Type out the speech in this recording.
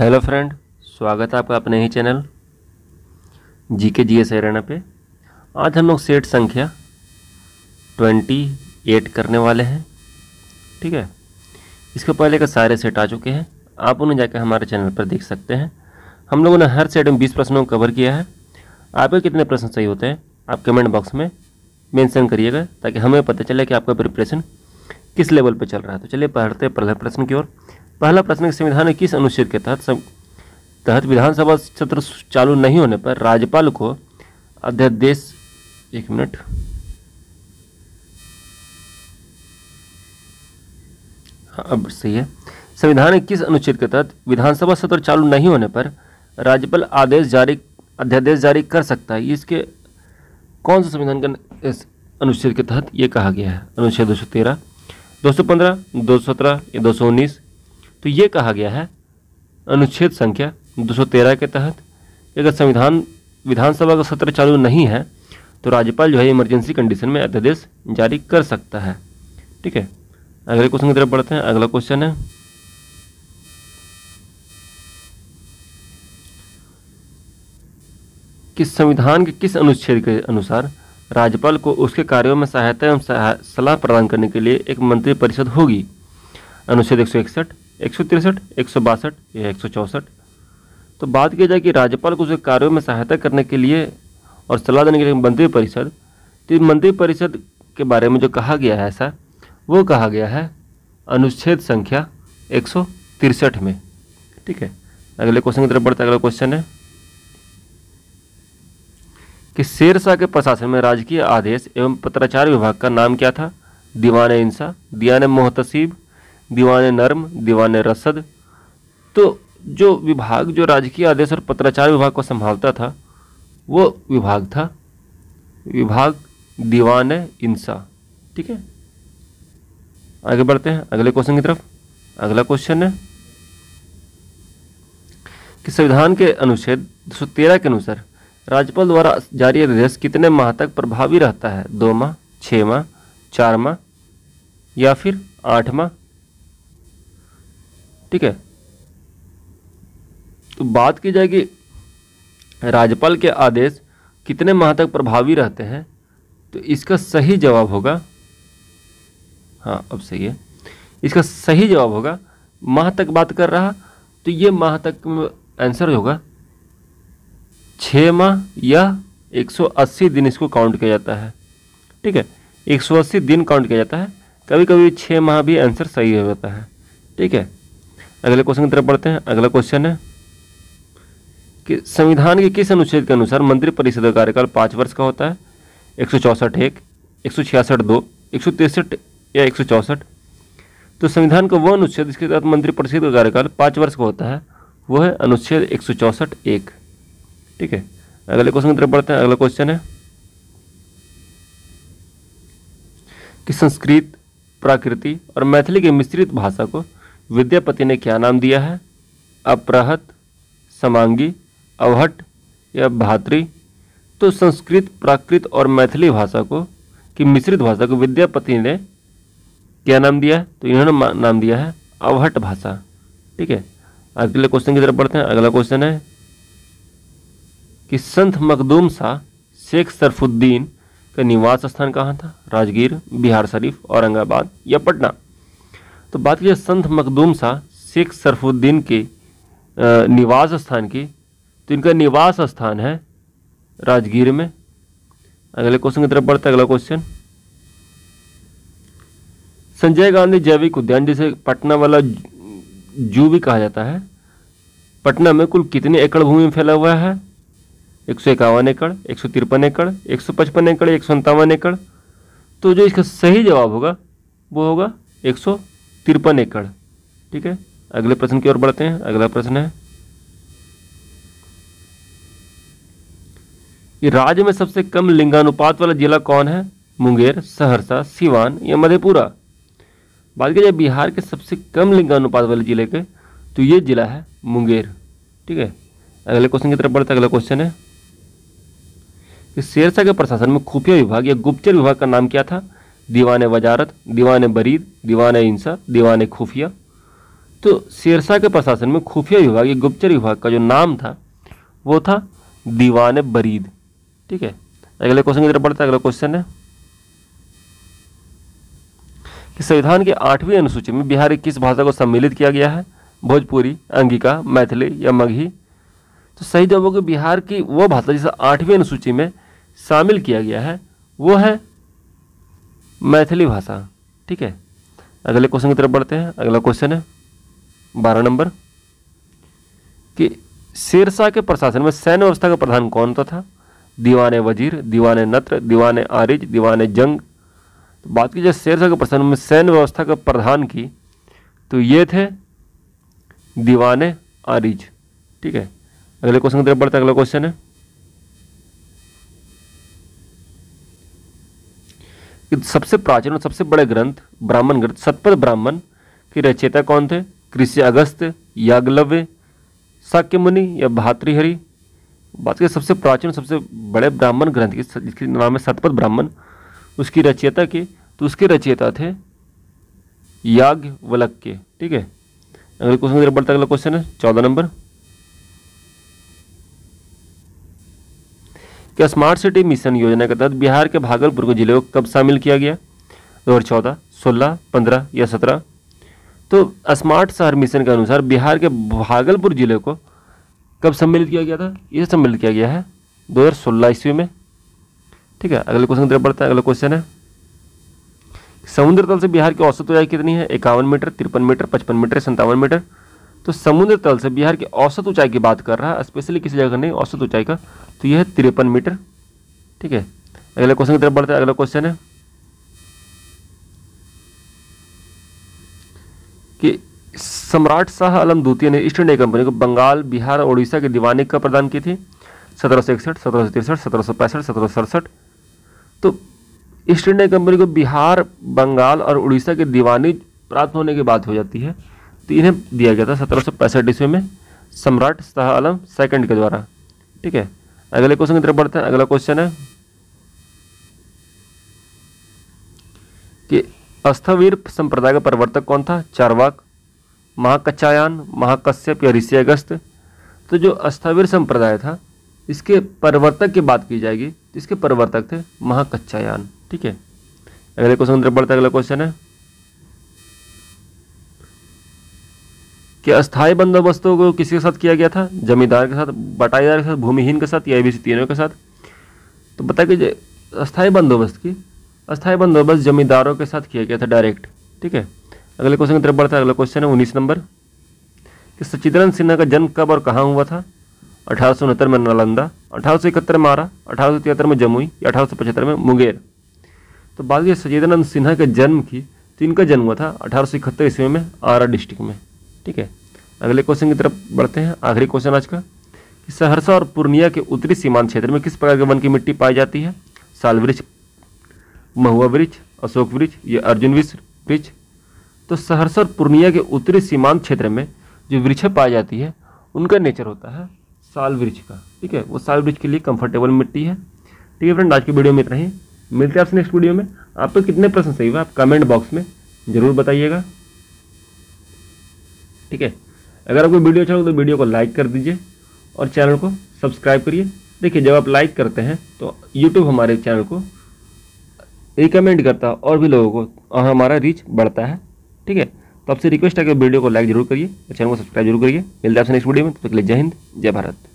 Hello friend, स्वागत है आपका अपने ही चैनल जीके जीएस एरेना पे। आज हम लोग सेट संख्या 28 करने वाले हैं, ठीक है। इसके पहले का सारे सेट आ चुके हैं, आप उन्हें जाकर हमारे चैनल पर देख सकते हैं। हम लोगों ने हर सेट में 20 प्रश्नों को कवर किया है। आपके कितने प्रश्न सही होते हैं आप कमेंट बॉक्स में मेंशन करिएगा, ताकि हमें पता चले कि आपका प्रिपरेशन किस लेवल पर चल रहा है। तो चलिए पढ़ते हैं पहले प्रश्न की ओर। पहला प्रश्न, संविधान के किस अनुच्छेद के तहत विधानसभा सत्र चालू नहीं होने पर राज्यपाल को अध्यादेश संविधान के किस अनुच्छेद के तहत विधानसभा सत्र चालू नहीं होने पर राज्यपाल अध्यादेश जारी कर सकता है। इसके कौन से संविधान के अनुच्छेद के तहत ये कहा गया है? अनुच्छेद 213, 215, 217 या 219। तो ये कहा गया है अनुच्छेद संख्या 213 के तहत अगर संविधान विधानसभा का सत्र चालू नहीं है तो राज्यपाल जो है इमरजेंसी कंडीशन में अध्यादेश जारी कर सकता है, ठीक है। अगले क्वेश्चन की तरफ बढ़ते हैं। अगला क्वेश्चन है, किस संविधान के किस अनुच्छेद के अनुसार राज्यपाल को उसके कार्यों में सहायता एवं सलाह प्रदान करने के लिए एक मंत्रिपरिषद होगी? अनुच्छेद 161, 163, 162 या 164। तो बात की जाए कि राज्यपाल को उसके कार्यों में सहायता करने के लिए और सलाह देने के लिए मंत्रिपरिषद, तो मंत्रिपरिषद के बारे में जो कहा गया है ऐसा, वो कहा गया है अनुच्छेद संख्या 163 में, ठीक है। अगले क्वेश्चन की तरफ बढ़ते। अगला क्वेश्चन है कि शेर शाह के प्रशासन में राजकीय आदेश एवं पत्राचार विभाग का नाम क्या था? दीवान इंसा, दीवान मोहतसीब, दीवान नर्म, दीवान रसद। तो जो विभाग जो राजकीय आदेश और पत्राचार विभाग को संभालता था वो विभाग था दीवान इंसा, ठीक है। आगे बढ़ते हैं अगले क्वेश्चन की तरफ। अगला क्वेश्चन है कि संविधान के अनुच्छेद 213 के अनुसार राज्यपाल द्वारा जारी अध्यादेश कितने माह तक प्रभावी रहता है? 2 माह, 6 माह, 4 माह या फिर 8 माह, ठीक है। तो बात की जाए कि राज्यपाल के आदेश कितने माह तक प्रभावी रहते हैं, तो इसका सही जवाब होगा, हाँ अब सही है, इसका सही जवाब होगा, माह तक बात कर रहा तो ये माह तक में आंसर होगा 6 माह या 180 दिन इसको काउंट किया जाता है, ठीक है। 180 दिन काउंट किया जाता है, कभी कभी 6 माह भी आंसर सही हो जाता है, ठीक है। अगले क्वेश्चन की तरफ बढ़ते हैं। अगला क्वेश्चन है कि संविधान के किस अनुच्छेद के अनुसार मंत्रिपरिषद का कार्यकाल 5 वर्ष का होता है? 164 1, 166 2, 163 या 164। तो संविधान का वो अनुच्छेद इसके तहत मंत्रिपरिषद का कार्यकाल 5 वर्ष का होता है वो है अनुच्छेद 164 1, ठीक है। अगले क्वेश्चन की तरफ बढ़ते हैं। अगला क्वेश्चन है कि संस्कृत, प्राकृति और मैथिली की मिश्रित भाषा को विद्यापति ने क्या नाम दिया है? अपराहत, समांगी, अवहट या भातृ। तो संस्कृत, प्राकृत और मैथिली भाषा को की मिश्रित भाषा को विद्यापति ने क्या नाम दिया है? तो इन्होंने नाम दिया है अवहट भाषा, ठीक है। अगले क्वेश्चन की तरफ बढ़ते हैं। अगला क्वेश्चन है कि संत मखदूम शाह शेख सरफुद्दीन का निवास स्थान कहाँ था? राजगीर, बिहार शरीफ, औरंगाबाद या पटना। तो बात की संत मखदूम शाह शेख सरफुद्दीन के निवास स्थान की, तो इनका निवास स्थान है राजगीर में। अगले क्वेश्चन की तरफ बढ़ते हैं। अगला क्वेश्चन, संजय गांधी जैविक उद्यान जिसे पटना वाला जू भी कहा जाता है, पटना में कुल कितने एकड़ भूमि में फैला हुआ है? 151 एकड़, 153 एकड़, 155 एकड़, 157 एकड़। तो जो इसका सही जवाब होगा वो होगा 153 एकड़, ठीक है। अगले प्रश्न की ओर बढ़ते हैं। अगला प्रश्न है कि राज्य में सबसे कम लिंगानुपात वाला जिला कौन है? मुंगेर, सहरसा, सीवान या मधेपुरा। बात की जाए बिहार के सबसे कम लिंगानुपात वाले जिले के, तो ये जिला है मुंगेर, ठीक है। अगले क्वेश्चन की तरफ बढ़ते हैं। अगला क्वेश्चन है कि शेर शाह के प्रशासन में खुफिया विभाग या गुप्तचर विभाग का नाम क्या था? दीवान वजारत, दीवान बरीद, दीवान इंसा, दीवान खुफिया। तो शेरशाह के प्रशासन में खुफिया विभाग या गुप्तचर विभाग का जो नाम था वो था दीवान बरीद। ठीक है, अगले क्वेश्चन की तरफ बढ़ते हैं। अगला क्वेश्चन है कि संविधान के 8वीं अनुसूची में बिहार की किस भाषा को सम्मिलित किया गया है? भोजपुरी, अंगिका, मैथिली या मगही? तो सही जवाब होगा बिहार की वो भाषा जिसे 8वीं अनुसूची में शामिल किया गया है वो है मैथिली भाषा। ठीक है, अगले क्वेश्चन की तरफ बढ़ते हैं। अगला क्वेश्चन है 12 नंबर कि शेरशाह के प्रशासन में सैन्य व्यवस्था का प्रधान कौन सा था? दीवाने वजीर, दीवाने नत्र, दीवाने आरिज, दीवाने जंग। तो बात की जाए शेरशाह के प्रशासन में सैन्य व्यवस्था का प्रधान की, तो ये थे दीवाने आरिज। ठीक है, अगले क्वेश्चन की तरफ बढ़ते हैं। अगला क्वेश्चन है कि सबसे प्राचीन और सबसे बड़े ग्रंथ ब्राह्मण ग्रंथ शतपथ ब्राह्मण के रचयिता कौन थे? कृष्य अगस्त, याज्ञवल्क्य, शाक्य मुनि या भातृहरि? बात करें सबसे प्राचीन सबसे बड़े ब्राह्मण ग्रंथ की जिसके नाम है शतपथ ब्राह्मण, उसकी रचयिता के, तो उसके रचयिता थे याज्ञवल्क्य। ठीक है, अगले क्वेश्चन की बढ़ते। अगला क्वेश्चन है 14 नंबर क्या स्मार्ट सिटी मिशन योजना के तहत बिहार के भागलपुर को जिले को कब शामिल किया गया? 2014, 16, 15 या 17? तो स्मार्ट शहर मिशन के अनुसार बिहार के भागलपुर जिले को कब सम्मिलित किया गया था? यह सम्मिलित किया गया है 2016 ईस्वी में। ठीक है, अगले क्वेश्चन की तरफ बढ़ता है। अगला क्वेश्चन है समुद्र तल से बिहार की औसत ऊंचाई कितनी है? 51 मीटर, 53 मीटर, 55 मीटर, 57 मीटर? तो समुद्र तल से बिहार की औसत ऊंचाई की बात कर रहा है, स्पेशली किसी जगह नहीं, औसत ऊंचाई का, तो यह है 53 मीटर। ठीक है, अगले क्वेश्चन की तरफ बढ़ते हैं। अगला क्वेश्चन है कि सम्राट शाह आलम द्वितीय ने ईस्ट इंडिया कंपनी को बंगाल, बिहार और उड़ीसा की दीवानी कब प्रदान की थी? 1761, 1763, 1765, 1767? तो ईस्ट इंडिया कंपनी को बिहार, बंगाल और उड़ीसा की दीवानी प्राप्त होने की बात हो जाती है, तो इन्हें दिया गया था 1765 ईस्वी में सम्राट शाह आलम सेकंड के द्वारा। ठीक है, अगले क्वेश्चन की तरफ बढ़ते हैं। अगला क्वेश्चन है कि अस्थवीर संप्रदाय का प्रवर्तक कौन था? चार्वाक, महाकच्चायान, महाकश्यप या ऋषि अगस्त? तो जो अस्थवीर संप्रदाय था इसके प्रवर्तक की बात की जाएगी, इसके प्रवर्तक थे महाकच्चायान। ठीक है, अगले क्वेश्चन की तरफ बढ़ते हैं। अगला क्वेश्चन है कि अस्थायी बंदोबस्तों को किसी के साथ किया गया था? जमींदार के साथ, बटाईदार के साथ, भूमिहीन के साथ या ABC तीनों के साथ? तो बता कि अस्थायी बंदोबस्त जमींदारों के साथ किया गया था डायरेक्ट। ठीक है, अगले क्वेश्चन की तरफ बढ़ता है। अगला क्वेश्चन है 19 नंबर कि सचिदानंद सिन्हा का जन्म कब और कहाँ हुआ था? 1869 में नालंदा, 1871 में आरा, 1873 में जमुई या 1875 में मुंगेर? तो बात यह सचिदानंद सिन्हा के जन्म की, तो इनका जन्म हुआ था 1871 ईस्वी में आरा डिस्ट्रिक्ट में। ठीक है, अगले क्वेश्चन की तरफ बढ़ते हैं। आखिरी क्वेश्चन आज का कि सहरसा और पूर्णिया के उत्तरी सीमांत क्षेत्र में किस प्रकार के वन की मिट्टी पाई जाती है? साल वृक्ष, महुआ वृक्ष, अशोक वृक्ष या अर्जुन वृक्ष? तो सहरसा और पूर्णिया के उत्तरी सीमांत क्षेत्र में जो वृक्ष पाई जाती है उनका नेचर होता है साल वृक्ष का। ठीक है, वो साल वृक्ष के लिए कंफर्टेबल मिट्टी है। ठीक है फ्रेंड, आज की वीडियो में इतना ही। मिलते हैं आपसे नेक्स्ट वीडियो में। आपको कितने प्रश्न सही हुए आप कमेंट बॉक्स में ज़रूर बताइएगा। ठीक है, अगर आपको वीडियो अच्छा लगे तो वीडियो को लाइक कर दीजिए और चैनल को सब्सक्राइब करिए। देखिए, जब आप लाइक करते हैं तो YouTube हमारे चैनल को रिकमेंड करता है और भी लोगों को, और हमारा रीच बढ़ता है। ठीक है, तो आपसे रिक्वेस्ट है कि वीडियो को लाइक जरूर करिए और चैनल को सब्सक्राइब जरूर करिए। मिलते हैं आपसे नेक्स्ट वीडियो में, तब तक के लिए जय हिंद, जय भारत।